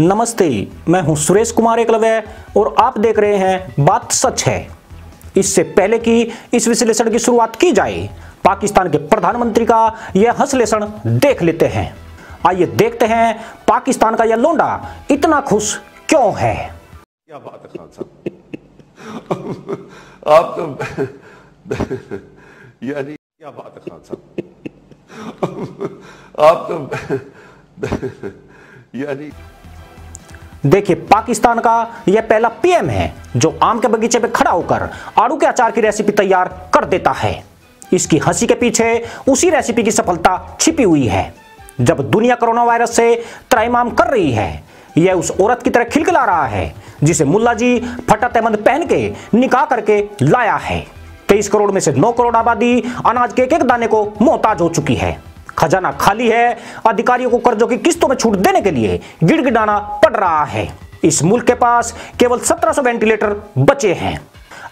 नमस्ते, मैं हूं सुरेश कुमार एकलव्य और आप देख रहे हैं बात सच है। इससे पहले कि इस विश्लेषण की शुरुआत की जाए, पाकिस्तान के प्रधानमंत्री का यह हंसलेषण देख लेते हैं। आइए देखते हैं पाकिस्तान का यह लौंडा इतना खुश क्यों है। क्या बात है खान साहब, आप तो यानी क्या बात है खान साहब, आप तो यानी देखिए, पाकिस्तान का यह पहला पीएम है जो आम के बगीचे पे खड़ा होकर आड़ू के अचार की रेसिपी तैयार कर देता है। इसकी हंसी के पीछे उसी रेसिपी की सफलता छिपी हुई है। जब दुनिया कोरोना वायरस से त्राहिमाम कर रही है, यह उस औरत की तरह खिलखिला रहा है जिसे मुल्ला जी फटा तहमंद पहन के निकाह करके लाया है। 23 करोड़ में से 9 करोड़ आबादी अनाज के एक दाने को मोहताज हो चुकी है। खजाना खाली है। अधिकारियों को कर्जों की किस्तों में छूट देने के लिए गिड़गिड़ाना पड़ रहा है। इस मुल्क के पास केवल 1700 वेंटिलेटर बचे हैं।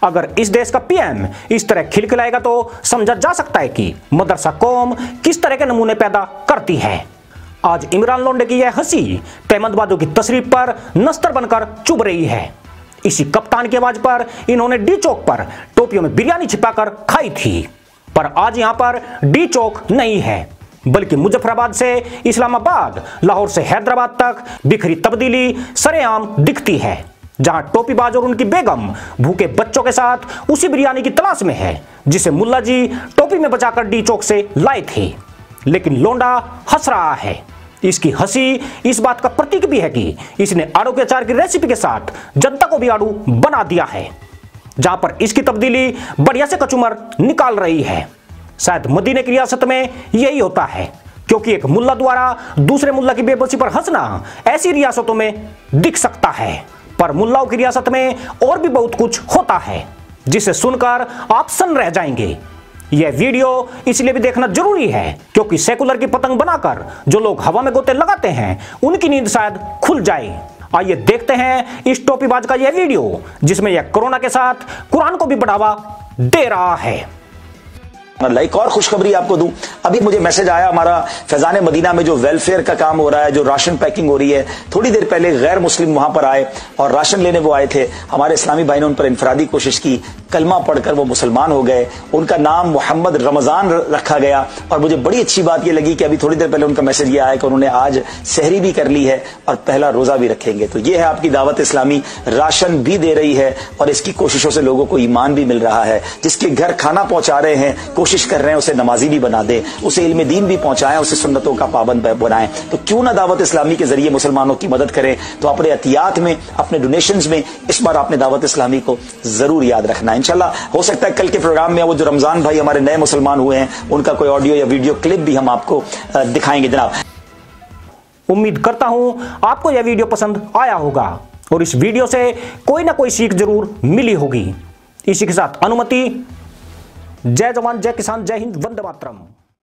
अगर इस देश का पीएम इस तरह खिलखिलाएगा तो समझा जा सकता है कि मदरसा कौम किस तरह के नमूने पैदा करती है। आज इमरान लोंडे की यह हंसी तहमंदबाजों की तस्रीफ पर नस्तर बनकर चुभ रही है। इसी कप्तान की आवाज पर इन्होंने डी चौक पर टोपियों में बिरयानी छिपाकर खाई थी, पर आज यहां पर डी चौक नहीं है, बल्कि मुजफ्फराबाद से इस्लामाबाद, लाहौर से हैदराबाद तक बिखरी तब्दीली सरेआम दिखती है, जहां टोपीबाज और उनकी बेगम भूखे बच्चों के साथ उसी बिरयानी की तलाश में है जिसे मुल्ला जी टोपी में बचाकर डी चौक से लाए थे। लेकिन लोंडा हंस रहा है। इसकी हंसी इस बात का प्रतीक भी है कि इसने आड़ू के अचार की रेसिपी के साथ जनता को भी आड़ू बना दिया है, जहां पर इसकी तब्दीली बढ़िया से कचूमर निकाल रही है। शायद मदीना की रियासत में यही होता है, क्योंकि एक मुल्ला द्वारा दूसरे मुल्ला की बेबसी पर हंसना ऐसी रियासतों में दिख सकता है, पर मुल्लाओं की रियासत में और भी बहुत कुछ होता है जिसे सुनकर आप सन रह जाएंगे। यह वीडियो इसलिए भी देखना जरूरी है क्योंकि सेकुलर की पतंग बनाकर जो लोग हवा में गोते लगाते हैं, उनकी नींद शायद खुल जाए। आइए देखते हैं इस टोपीबाज का यह वीडियो, जिसमें यह कोरोना के साथ कुरान को भी बढ़ावा दे रहा है। लाइक और खुशखबरी आपको दूं, अभी मुझे मैसेज आया, हमारा फैजान मदीना में जो वेलफेयर का काम हो रहा है, जो राशन पैकिंग हो रही है, थोड़ी देर पहले गैर मुस्लिम वहां पर आए और राशन लेने वो आए थे। हमारे इस्लामी भाई ने उन पर इंफरादी कोशिश की, कलमा पढ़कर वो मुसलमान हो गए। उनका नाम मोहम्मद रमजान रखा गया और मुझे बड़ी अच्छी बात ये लगी कि अभी थोड़ी देर पहले उनका मैसेज ये आया कि उन्होंने आज सहरी भी कर ली है और पहला रोजा भी रखेंगे। तो ये है आपकी दावत इस्लामी, राशन भी दे रही है और इसकी कोशिशों से लोगों को ईमान भी मिल रहा है। जिसके घर खाना पहुंचा रहे हैं, कोशिश कर रहे हैं उसे नमाजी भी बना दे, उसे इल्म दीन भी पहुंचाएं, उसे सुन्नतों का पाबंद बनाएं। तो क्यों ना दावत इस्लामी के जरिए मुसलमानों की मदद करें। तो अपने एहतियात में, अपने डोनेशंस में इस बार आपने दावत इस्लामी को जरूर याद रखना। इंशाल्लाह हो सकता है कल के प्रोग्राम में वो जो रमजान भाई हमारे नए मुसलमान हुए हैं, उनका कोई ऑडियो या वीडियो क्लिप भी हम आपको दिखाएंगे। जनाब, उम्मीद करता हूं आपको यह वीडियो पसंद आया होगा और इस वीडियो से कोई ना कोई सीख जरूर मिली होगी। इसी के साथ अनुमति। जय जवान, जय किसान, जय हिंद, वंदे मातरम।